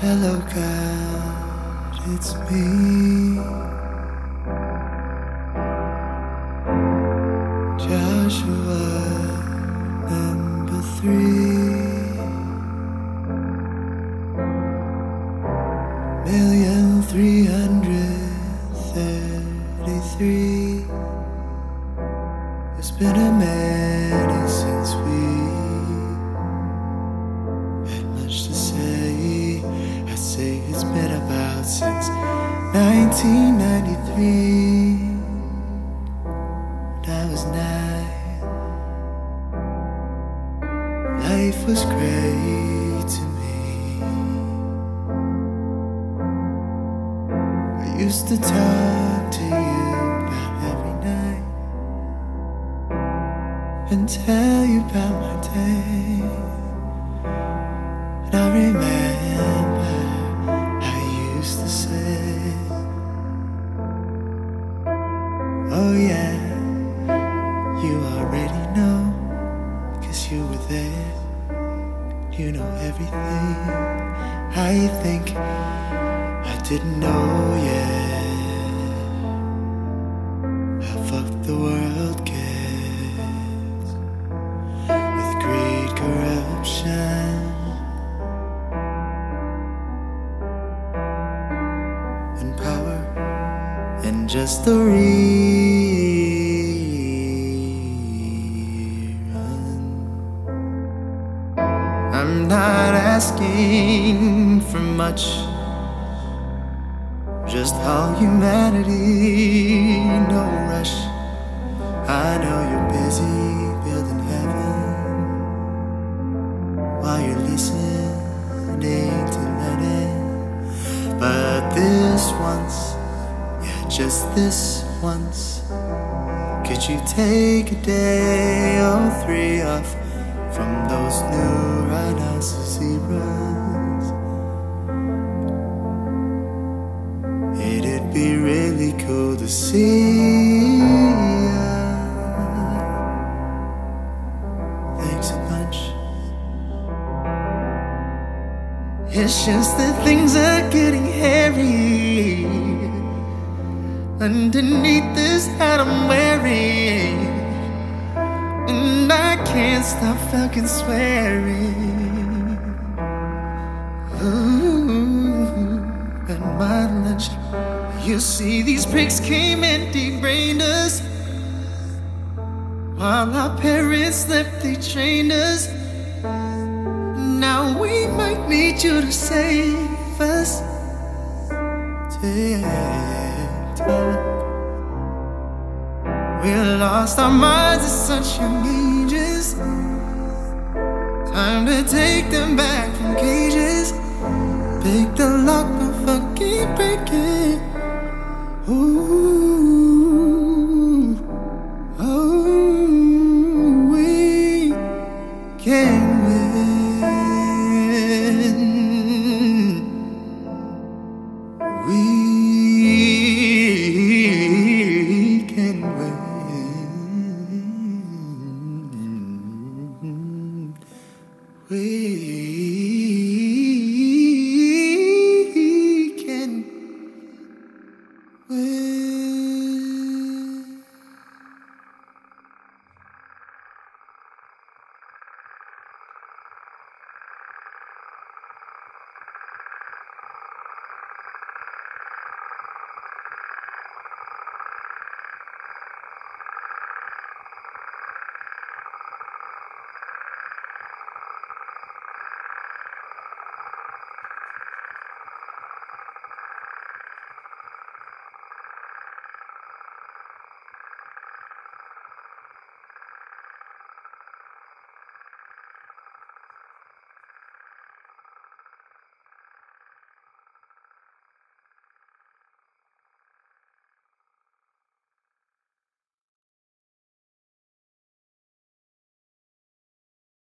Hello God, it's me, Joshua number 3,333. It's been a minute since we had much to say. I'd say it's been about since 1993. And I was 9. Life was great to me. I used to talk to you about every night and tell you about my day. And I remember I used to say, oh yeah, you already know, 'cause you were there, you know everything. I think I didn't know yet how fucked the world gets with greed, corruption. And power, and just the rerun. I'm not asking for much, just all humanity, no rush. I know you're busy building heaven while you're listening to Lennon. But this once, yeah, just this once, could you take a day or 3 off from those new rhinoceros zebras? It'd be really cool to see ya. Thanks a bunch. It's just that things are getting hairy underneath this hat I'm wearing, and I can't stop fucking swearing. Ooh, at my lunch, you see these pricks came and debrained us, while our parents slept, they trained us. Now we might need you to save us. We lost our minds to such young ages. Time to take them back from cages. Pick the lock, but fucking break it. Ooh, oh, we can win. We can win. We